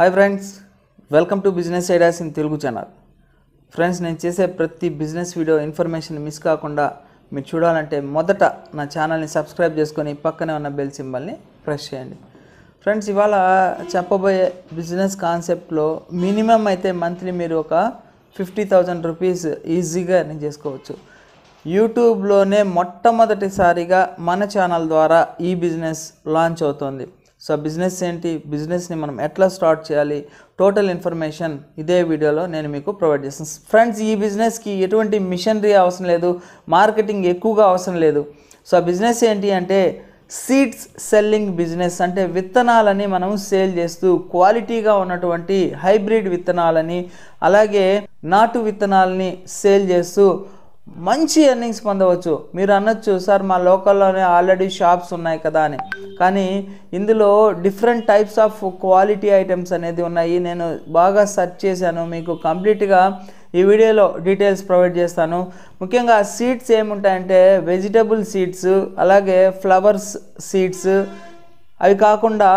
Hi friends, welcome to business ideas in Telugu channel. Friends, నేను చేసే ప్రతి బిజినెస్ వీడియో ఇన్ఫర్మేషన్ మిస్ కాకుండా మీరు చూడాలంటే మొదట నా ఛానల్ ని సబ్స్క్రైబ్ చేసుకొని పక్కనే ఉన్న బెల్ సింబల్ ని ప్రెస్ చేయండి। ఫ్రెండ్స్, ఇవాళ చెప్పబోయే బిజినెస్ కాన్సెప్ట్ లో మినిమం అయితే మంత్లీ మీరు ఒక 50000 రూపాయస్ ఈజీగా ఎర్న్ చేసుకోవచ్చు। యూట్యూబ్ లోనే మొట్టమొదటిసారిగా మన ఛానల్ ద్వారా ఈ బిజినెస్ లాంచ్ అవుతోంది। सो बिजनेस एंटी बिजनेस नी मनम एट्ला स्टार्ट चेयाली टोटल इन्फर्मेशन इदे वीडियोलो नेनु मीकु प्रोवाइड चेस्तानु। फ्रेंड्स, ई बिजनेस की एटुवंटि मिशनरी अवसरम लेदु, मार्केटिंग एक्कुवगा अवसरम लेदु। सो बिजनेस एंटी अंटे सीड्स सेल्लिंग बिजनेस, अंटे वित्तनालनी मनम सेल चेस्तू क्वालिटीगा उन्नटुवंटि हाइब्रिड वित्तनालनी अलागे नाटु वित्तनालनी सेल चेस्तू మంచి ఎర్నింగ్స్ పొందవచ్చు। మీరు అనొచ్చు, సార్ మా లోకల్లోనే ఆల్రెడీ షాప్స్ ఉన్నాయి కదా అని, కానీ ఇందులో different types of quality items అనేది ఉన్నాయి। నేను బాగా సెర్చ్ చేశాను, మీకు కంప్లీట్ గా ఈ వీడియోలో డీటెయిల్స్ ప్రొవైడ్ చేస్తాను। ముఖ్యంగా సీడ్స్ ఏముంటాయంటే వెజిటబుల్ సీడ్స్, అలాగే ఫ్లవర్స్ సీడ్స్, అవి కాకుండా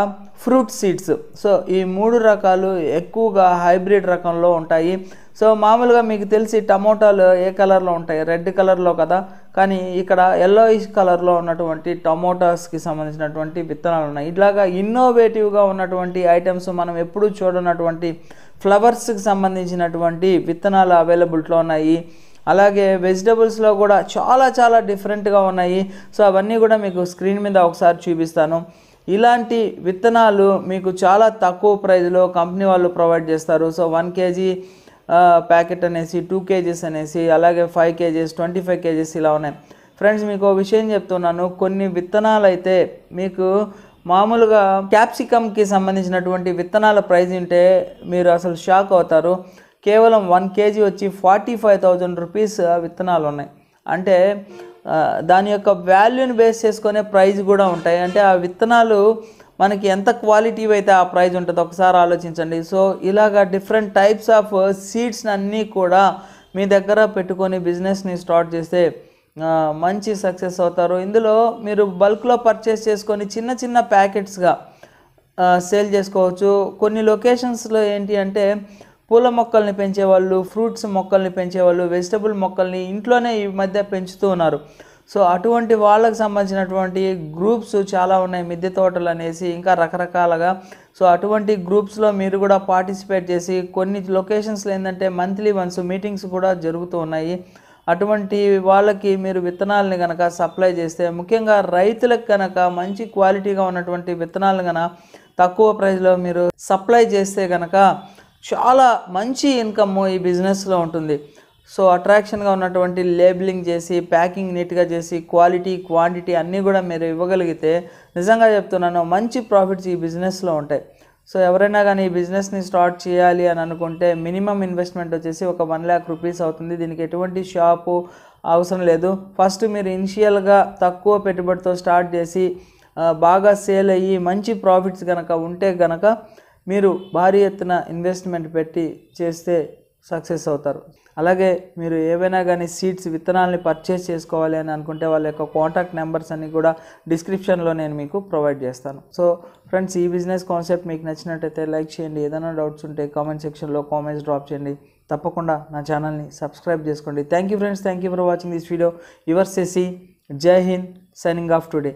ఫ్రూట్ సీడ్స్। సో ఈ మూడు రకాలు ఎక్కువగా హైబ్రిడ్ రకంలో ఉంటాయి। సో మామూలుగా మీకు తెలిసి టమోటాలు ఏ కలర్లో ఉంటాయి, రెడ్ కలర్లో కదా, కానీ ఇక్కడ yellowish కలర్లో ఉన్నటువంటి టమోటాస్కి సంబంధించినటువంటి విత్తనాలు ఉన్నాయి। ఇట్లాగా ఇన్నోవేటివ్గా ఉన్నటువంటి ఐటమ్స్ మనం ఎప్పుడూ చూడనటువంటి ఫ్లవర్స్కి సంబంధించినటువంటి విత్తనాలు అవైలబుల్‌లో ఉన్నాయి। అలాగే వెజిటబుల్స్లో కూడా చాలా చాలా డిఫరెంట్‌గా ఉన్నాయి। సో అవన్నీ కూడా మీకు స్క్రీన్ మీద ఒకసారి చూపిస్తాను। ఇలాంటి విత్తనాలు మీకు చాలా తక్కువ ప్రైస్‌లో కంపెనీ వాళ్ళు ప్రొవైడ్ చేస్తారు। సో 1 kg पैकेट अने 2 kgs अने अलागे 5 kgs 25 kgs इला उन्नाई। फ्रेंड्स, मीको विषयं चेप्तुन्नानु। कोन्नि वित्तनालु अयिते मीकु मामूलुगा कैप्सिकम की संबंधिंचिनटुवंटि वित्तनाल प्राइस उंटे मीरु असलु शॉक अवुतारु। केवलं 1 kg वच्ची 45000 रूपीस वित्तनालु उन्नाई। अंटे दानि योक्क वाल्यूनु बेस चेसुकोने प्राइस कूडा उंटायि। अंटे आ वित्तनालु మనకి ఎంత క్వాలిటీ అయితే ఆ ప్రైస్ ఉంటదో ఒకసారి ఆలోచించండి। సో ఇలాగా డిఫరెంట్ టైప్స్ ఆఫ్ సీడ్స్ అన్నీ కూడా మీ దగ్గర పెట్టుకొని బిజినెస్ ని స్టార్ట్ చేస్తే మంచి సక్సెస్ అవుతారు। ఇందులో మీరు బల్క్ లో పర్చేస్ చేసుకొని చిన్న చిన్న ప్యాకెట్స్ గా సేల్ చేసుకోవచ్చు। కొన్ని లొకేషన్స్ లో ఏంటి అంటే పూల మొక్కల్ని పెంచే వాళ్ళు, ఫ్రూట్స్ మొక్కల్ని పెంచే వాళ్ళు, వెజిటబుల్ మొక్కల్ని ఇంట్లోనే ఈ మధ్య పెంచుతూ ఉన్నారు। సో అటువంటి వాళ్ళకి సంబంధించినటువంటి గ్రూప్స్ చాలా ఉన్నాయి, మిద్దె తోటలు అనేసి ఇంకా రకరకాలుగా। సో అటువంటి గ్రూప్స్ లో మీరు కూడా పార్టిసిపేట్ చేసి కొన్ని లొకేషన్స్ లో ఏందంటే మంత్లీ వన్స్ మీటింగ్స్ కూడా జరుగుతూ ఉన్నాయి। అటువంటి వాళ్ళకి మీరు విత్తనాలను గనక సప్లై చేస్తే, ముఖ్యంగా రైతులకు గనక మంచి క్వాలిటీగా ఉన్నటువంటి విత్తనాలను గనక తక్కువ ప్రైస్ లో మీరు సప్లై చేస్తే గనక చాలా మంచి ఇన్కమ్ ఈ బిజినెస్ లో ఉంటుంది। సో అట్రాక్షన్ గా ఉన్నటువంటి లేబులింగ్ చేసి, ప్యాకింగ్ నీట్ గా చేసి, క్వాలిటీ క్వాంటిటీ అన్నీ కూడా మీరు ఇవ్వగలిగితే నిజంగా చెప్తున్నాను మంచి ప్రాఫిట్స్ ఈ బిజినెస్ లో ఉంటాయి। సో ఎవరైనా గానీ ఈ బిజినెస్ ని స్టార్ట్ చేయాలి అని అనుకుంటే మినిమం ఇన్వెస్ట్మెంట్ వచ్చేసి ఒక 1 లక్ష రూపాయస్ అవుతుంది। దీనికి ఎటువంటి షాప్ అవసరం లేదు। ఫస్ట్ మీరు ఇనిషియల్ గా తక్కువ పెట్టుబడితో స్టార్ట్ చేసి బాగా సేల్ అయ్యి మంచి ప్రాఫిట్స్ గనక ఉంటే గనక మీరు భారీ ఎత్తున ఇన్వెస్ట్మెంట్ పెట్టి చేస్తే సక్సెస్ అవుతారు। అలాగే మీరు ఏవైనా గానీ సీడ్స్ విత్తనాలను పర్చేస్ చేసుకోవాలి అని అనుకుంటే వాళ్ళ యొక్క కాంటాక్ట్ నంబర్స్ అన్ని కూడా డిస్క్రిప్షన్ లో నేను మీకు ప్రొవైడ్ చేస్తాను। సో ఫ్రెండ్స్, ఈ బిజినెస్ కాన్సెప్ట్ మీకు నచ్చినట్లయితే లైక్ చేయండి, ఏదైనా డౌట్స్ ఉంటే కామెంట్ సెక్షన్ లో కామెంట్స్ డ్రాప్ చేయండి, తప్పకుండా నా ఛానల్ ని సబ్స్క్రైబ్ చేసుకోండి। Thank you friends, thank you for watching this video. Your Shashi, జై హింద్, సైనింగ్ ఆఫ్ టుడే।